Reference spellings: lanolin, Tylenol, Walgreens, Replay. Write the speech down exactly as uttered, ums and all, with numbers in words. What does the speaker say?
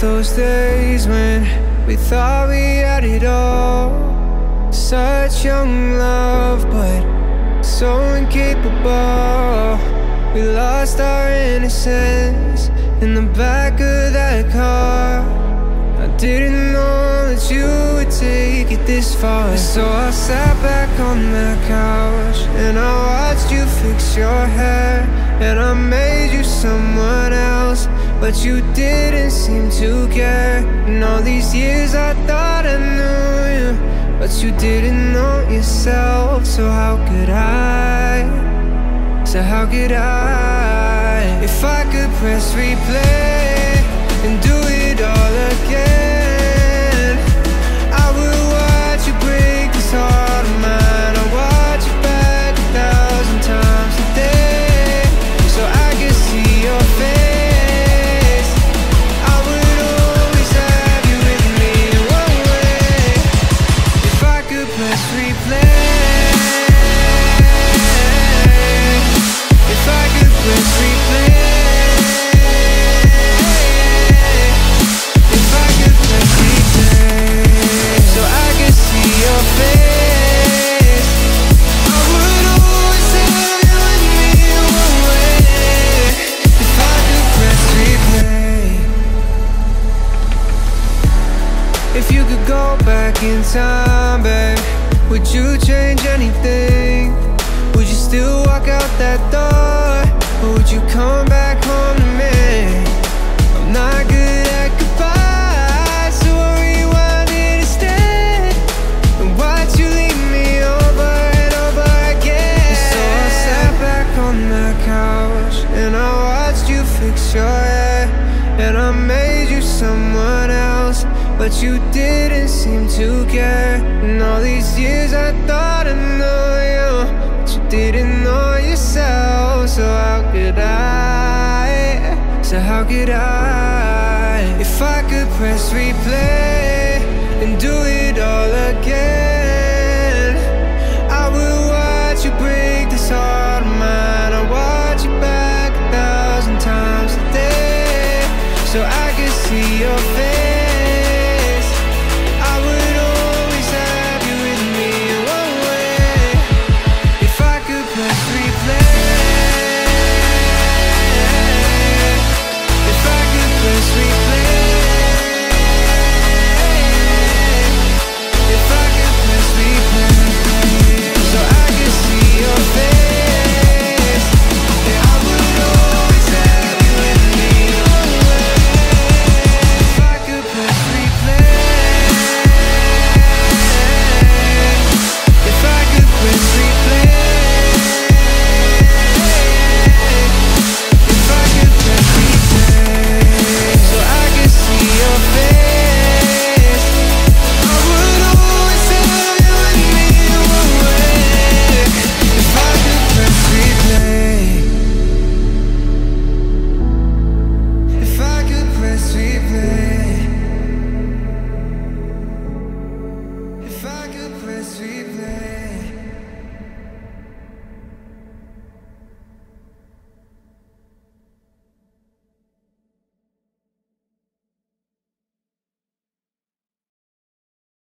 those days when we thought we had it all. Such young love, but so incapable. We lost our innocence in the back of that car. I didn't know that you would take it this far. So I sat back on that couch and I watched you fix your hair, and I made you someone else, but you didn't seem to care. And all these years I thought I knew you, but you didn't know yourself. So how could I, so how could I? If I could press replay and do it all again, I would watch you break this heart of mine. I'd watch it back a thousand times a day, so I could see your face. If you could go back in time, babe, would you change anything? Would you still walk out that door, or would you come back home to me? I'm not good at goodbyes, so I rewind it instead and watch you leave me over and over again. So I sat back on that couch and I watched you fix your hair, and I made you someone else, but you didn't seem to care. And all these years I thought I knew you, but you didn't know yourself. So how could I, so how could I? If I could press replay